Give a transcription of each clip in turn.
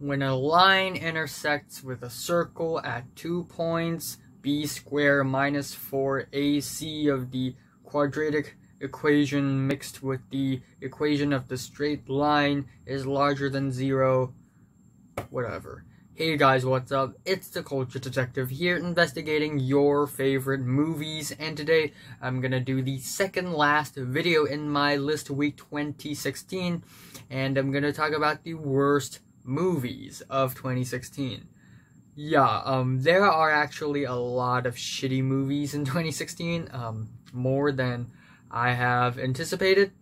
When a line intersects with a circle at 2 points, b squared minus 4ac of the quadratic equation mixed with the equation of the straight line is larger than 0, whatever. Hey guys, what's up? It's the Culture Detective here, investigating your favorite movies, and today I'm gonna do the second last video in my list week 2016, and I'm gonna talk about the worst movies of 2016. Yeah, there are actually a lot of shitty movies in 2016, more than I have anticipated,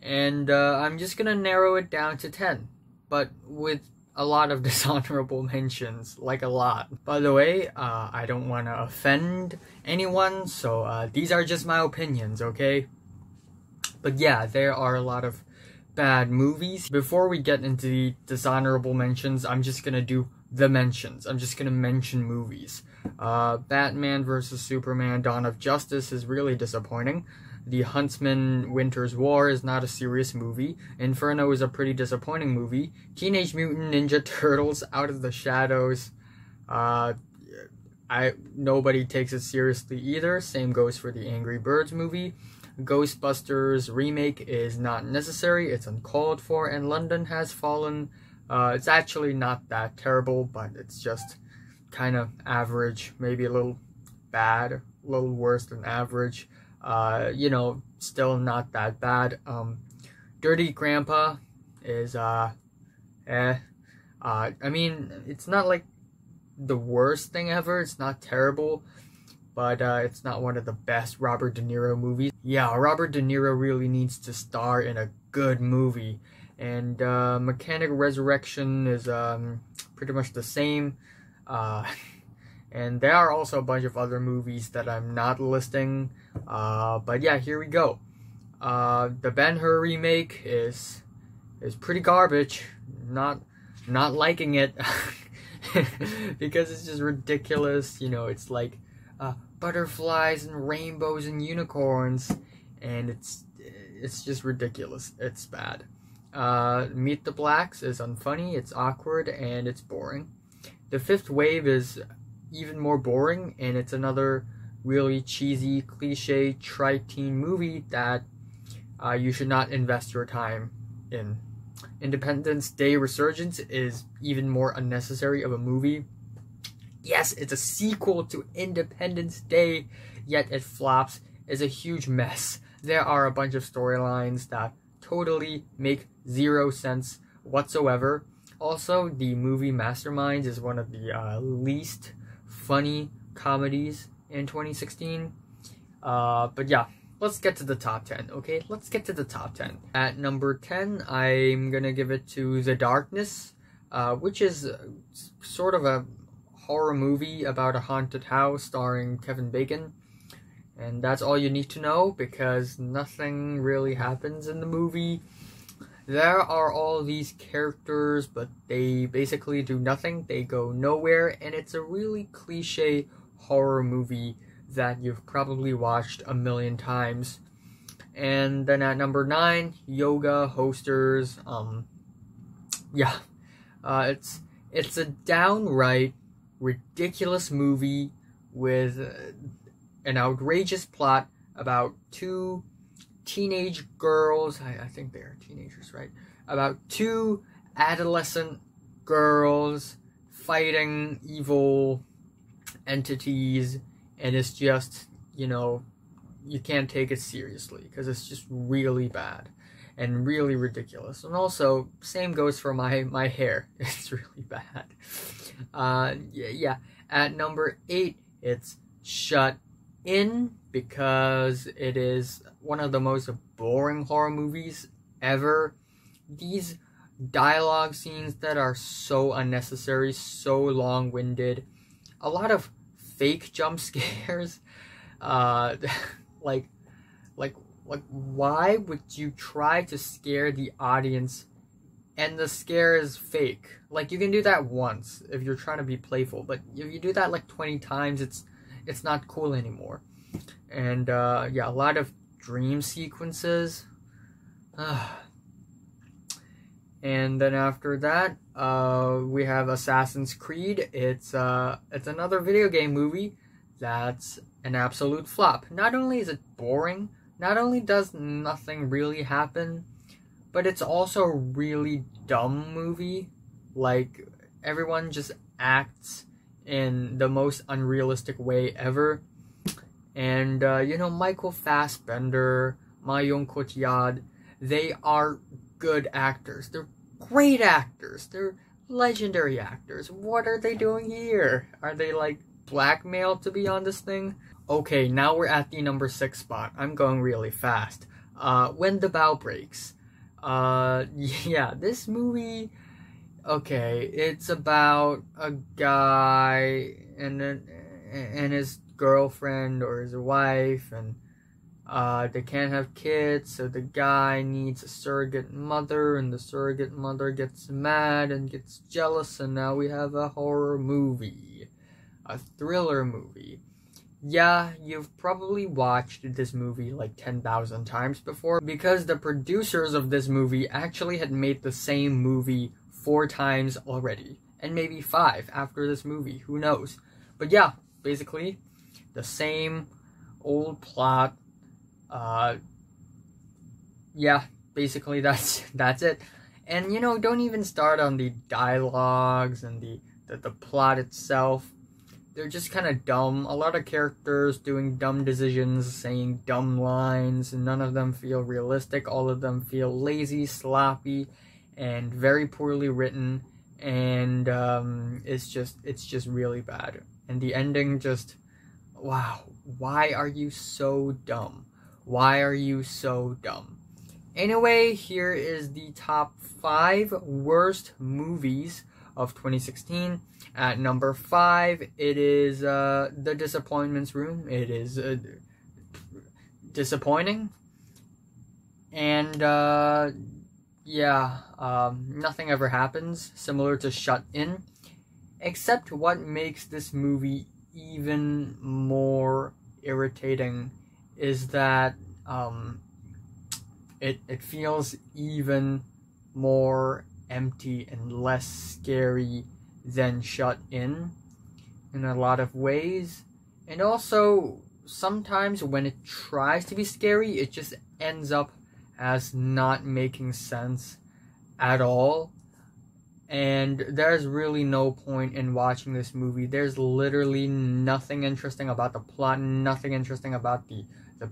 and I'm just gonna narrow it down to 10, but with a lot of dishonorable mentions, like a lot. By the way, I don't want to offend anyone, so these are just my opinions, okay? But yeah, there are a lot of bad movies. Before we get into the dishonorable mentions, I'm just gonna do the mentions. I'm just gonna mention movies. Batman vs. Superman Dawn of Justice is really disappointing. The Huntsman Winter's War is not a serious movie. Inferno is a pretty disappointing movie. Teenage Mutant Ninja Turtles Out of the Shadows. Nobody takes it seriously either. Same goes for the Angry Birds movie. Ghostbusters remake is not necessary. It's uncalled for. And London Has Fallen. It's actually not that terrible, but it's just kind of average. Maybe a little bad, a little worse than average. You know, still not that bad. Dirty Grandpa is, eh. I mean, it's not like the worst thing ever. It's not terrible, but it's not one of the best Robert De Niro movies. Yeah, Robert De Niro really needs to star in a good movie. And Mechanic Resurrection is pretty much the same. And there are also a bunch of other movies that I'm not listing, but yeah, here we go. The Ben-Hur remake is pretty garbage. Not liking it because it's just ridiculous. You know, it's like butterflies and rainbows and unicorns, and it's just ridiculous. It's bad. Meet the Blacks is unfunny. It's awkward and it's boring. The Fifth Wave is even more boring, and it's another really cheesy, cliche, tri-teen movie that you should not invest your time in. Independence Day Resurgence is even more unnecessary of a movie. Yes, it's a sequel to Independence Day, yet it flops. It's a huge mess. There are a bunch of storylines that totally make zero sense whatsoever. Also, the movie Masterminds is one of the least funny comedies in 2016. But yeah, let's get to the top 10, okay? Let's get to the top 10. At number 10, I'm gonna give it to The Darkness, which is sort of a horror movie about a haunted house starring Kevin Bacon. And that's all you need to know, because nothing really happens in the movie. There are all these characters, but they basically do nothing. They go nowhere, and it's a really cliche horror movie that you've probably watched a million times. And then at number 9, Yoga Hosters. Yeah, it's a downright ridiculous movie with an outrageous plot about two teenage girls, I think they are teenagers, right? About two adolescent girls fighting evil entities, and it's just, you know, you can't take it seriously because it's just really bad and really ridiculous. And also, same goes for my hair. It's really bad. Yeah. At number 8, it's Shut In, because it is one of the most boring horror movies ever. These dialogue scenes that are so unnecessary, so long-winded, a lot of fake jump scares. Like why would you try to scare the audience and the scare is fake? Like, you can do that once if you're trying to be playful, but if you do that like 20 times, it's not cool anymore. And yeah, a lot of dream sequences. And then after that, we have Assassin's Creed. It's another video game movie that's an absolute flop. Not only is it boring, not only does nothing really happen, but it's also a really dumb movie. Like, everyone just acts in the most unrealistic way ever. And, you know, Michael Fassbender, Marion Cotillard, they are good actors. They're great actors. They're legendary actors. What are they doing here? Are they, like, blackmailed to be on this thing? Okay, now we're at the number 6 spot. I'm going really fast. When the Bough Breaks. Yeah, this movie... Okay, it's about a guy and his girlfriend or his wife, and they can't have kids, so the guy needs a surrogate mother, and the surrogate mother gets mad and gets jealous, and now we have a horror movie, a thriller movie. Yeah, you've probably watched this movie like 10,000 times before, because the producers of this movie actually had made the same movie 4 times already, and maybe 5 after this movie, who knows. But yeah, basically the same old plot. Yeah, basically that's it. And you know, don't even start on the dialogues and the plot itself. They're just kind of dumb. A lot of characters doing dumb decisions, saying dumb lines, and none of them feel realistic. All of them feel lazy, sloppy, and very poorly written, and it's just really bad. And the ending, just wow, why are you so dumb? Why are you so dumb? Anyway, here is the top 5 worst movies of 2016. At number 5, it is The Disappointments Room. It is disappointing, and yeah, nothing ever happens, similar to Shut In, except what makes this movie even more irritating is that it feels even more empty and less scary than Shut in a lot of ways. And also, sometimes when it tries to be scary, it just ends up as not making sense at all, and there's really no point in watching this movie. There's literally nothing interesting about the plot, nothing interesting about the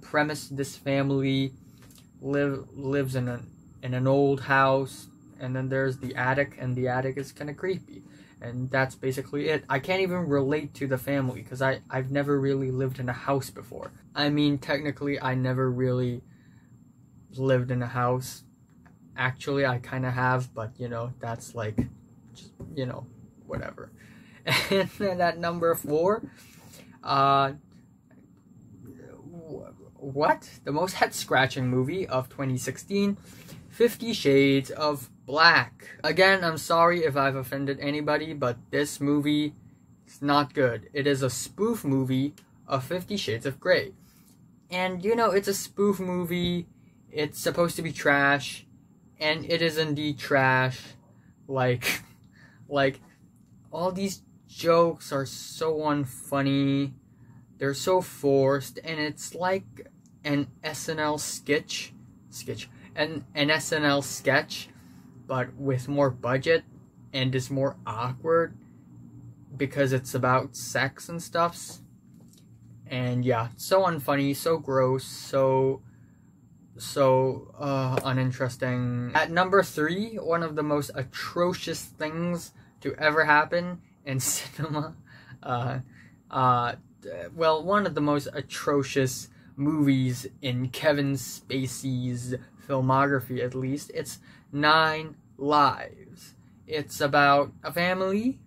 premise. This family lives in an old house, and then there's the attic, and the attic is kind of creepy, and that's basically it. I can't even relate to the family, because I've never really lived in a house before. I mean, technically I never really lived in a house. Actually, I kind of have, but you know, that's like, just, you know, whatever. And then at number 4, what? The most head-scratching movie of 2016, 50 Shades of Black. Again, I'm sorry if I've offended anybody, but this movie is not good. It is a spoof movie of 50 Shades of Grey. And you know, it's a spoof movie. It's supposed to be trash, and it is indeed trash. Like, all these jokes are so unfunny, they're so forced, and it's like an SNL sketch, an SNL sketch, but with more budget, and is more awkward, because it's about sex and stuff, and yeah, so unfunny, so gross, so uninteresting. At number 3, one of the most atrocious things to ever happen in cinema. Well, one of the most atrocious movies in Kevin Spacey's filmography, at least. It's 9 Lives. It's about a family,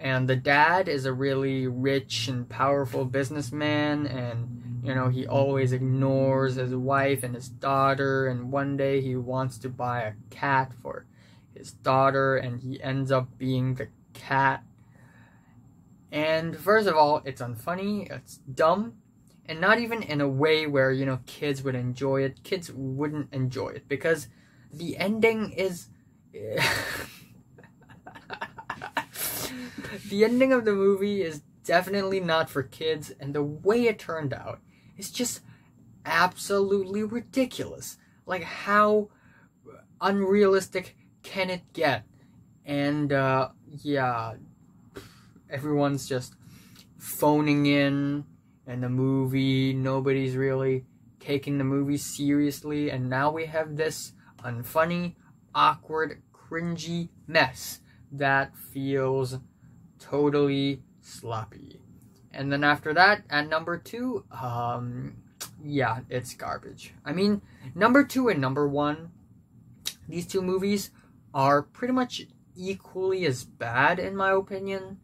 and the dad is a really rich and powerful businessman, and you know, he always ignores his wife and his daughter, and one day he wants to buy a cat for his daughter, and he ends up being the cat. And first of all, it's unfunny, it's dumb, and not even in a way where, you know, kids would enjoy it. Kids wouldn't enjoy it, because the ending is The ending of the movie is definitely not for kids, and the way it turned out is just absolutely ridiculous. Like, how unrealistic can it get? And yeah, everyone's just phoning in, and the movie, nobody's really taking the movie seriously, and now we have this unfunny, awkward, cringy mess that feels totally sloppy. And then after that, at number two, yeah, it's garbage. I mean, number two and number one, these two movies are pretty much equally as bad in my opinion,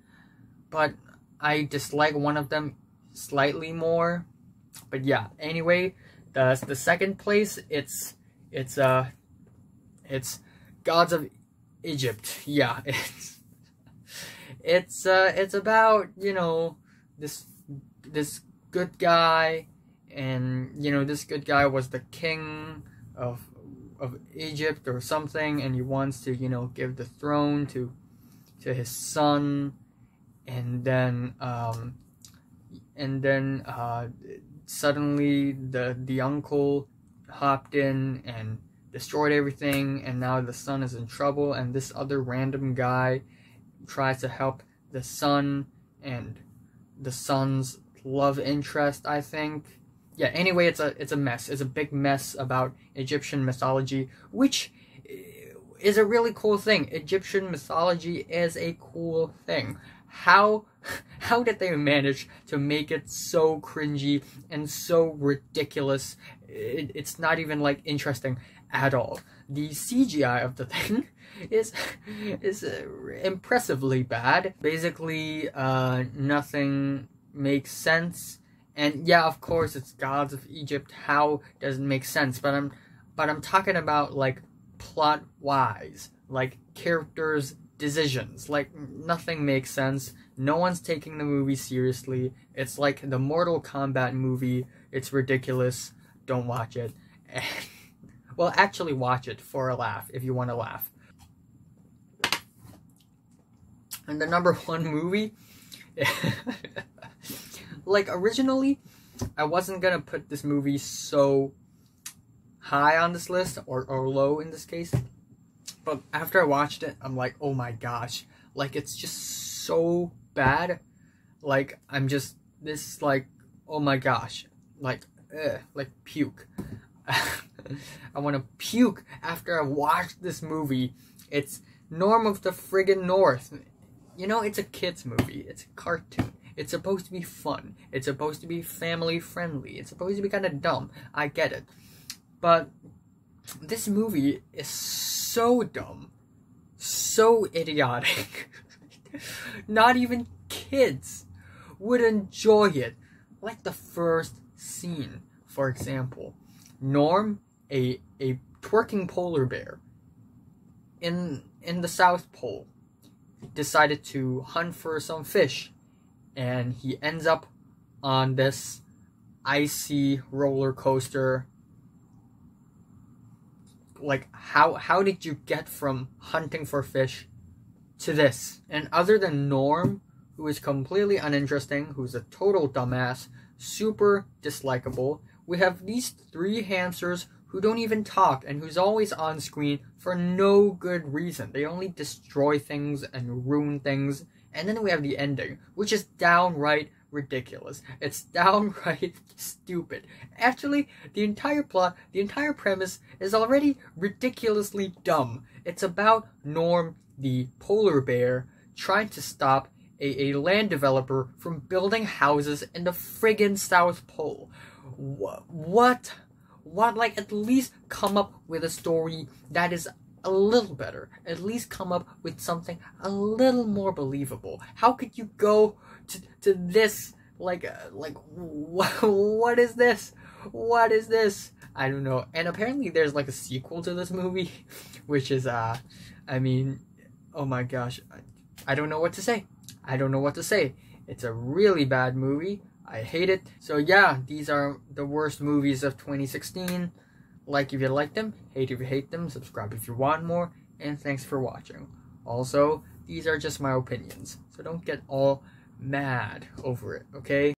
but I dislike one of them slightly more. But yeah, anyway, the second place, it's Gods of Egypt. Yeah, it's about, you know, this good guy, and you know, this good guy was the king of Egypt or something, and he wants to, you know, give the throne to his son, and then suddenly the uncle hopped in and destroyed everything, and now the son is in trouble, and this other random guy tries to help the son and the son's love interest, I think. Yeah, anyway, it's a mess. It's a big mess about Egyptian mythology, which is a really cool thing. Egyptian mythology is a cool thing. How did they manage to make it so cringy and so ridiculous? It's not even like interesting at all. The CGI of the thing is impressively bad. Basically, nothing makes sense. And yeah, of course, it's Gods of Egypt. How doesn't make sense? But I'm talking about like plot-wise, like characters' decisions. Like, nothing makes sense. No one's taking the movie seriously. It's like the Mortal Kombat movie. It's ridiculous. Don't watch it. And, well, actually, watch it for a laugh if you want to laugh. And the number one movie. Like, originally, I wasn't gonna put this movie so high on this list, or low in this case. But after I watched it, I'm like, oh my gosh. Like, it's just so bad. Like, I'm just, this, like, oh my gosh. Like, ugh, like puke. I want to puke after I watched this movie. It's Norm of the friggin' North. You know, it's a kid's movie. It's a cartoon. It's supposed to be fun. It's supposed to be family friendly. It's supposed to be kind of dumb. I get it. But this movie is so dumb. So idiotic. Not even kids would enjoy it. Like the first scene, for example. Norm, a twerking polar bear in the South Pole, decided to hunt for some fish, and he ends up on this icy roller coaster. Like, how did you get from hunting for fish to this? And other than Norm, who is completely uninteresting, who's a total dumbass, super dislikable, we have these three hamsters who don't even talk and who's always on screen for no good reason. They only destroy things and ruin things. And then we have the ending, which is downright ridiculous. It's downright stupid. Actually, the entire plot, the entire premise is already ridiculously dumb. It's about Norm, the polar bear, trying to stop a land developer from building houses in the friggin' South Pole. What? Like, at least come up with a story that is a little better. At least come up with something a little more believable. How could you go to this? Like, what is this? What is this? I don't know. And apparently there's like a sequel to this movie, which is, I mean, oh my gosh. I don't know what to say. I don't know what to say. It's a really bad movie. I hate it. So yeah, these are the worst movies of 2016. Like if you like them, hate if you hate them, subscribe if you want more, and thanks for watching. Also, these are just my opinions, so don't get all mad over it, okay?